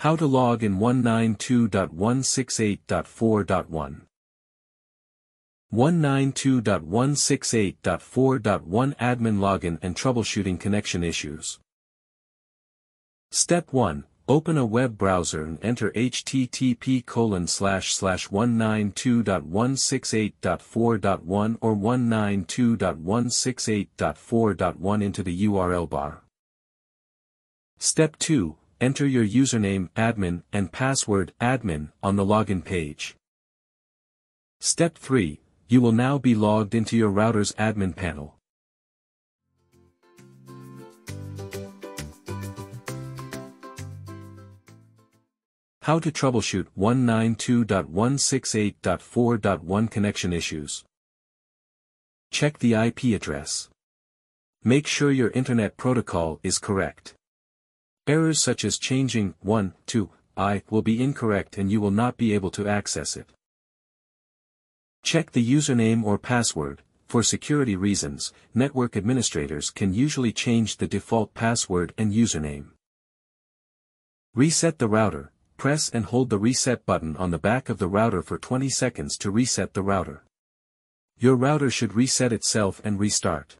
How to log in 192.168.4.1. 192.168.4.1 Admin Login and Troubleshooting Connection Issues. Step 1. Open a web browser and enter http://192.168.4.1 or 192.168.4.1 into the URL bar. Step 2. Enter your username admin and password admin on the login page. Step 3. You will now be logged into your router's admin panel. How to troubleshoot 192.168.4.1 connection issues. Check the IP address. Make sure your internet protocol is correct. Errors such as changing 1, 2, I will be incorrect and you will not be able to access it. Check the username or password. For security reasons, network administrators can usually change the default password and username. Reset the router. Press and hold the reset button on the back of the router for 20 seconds to reset the router. Your router should reset itself and restart.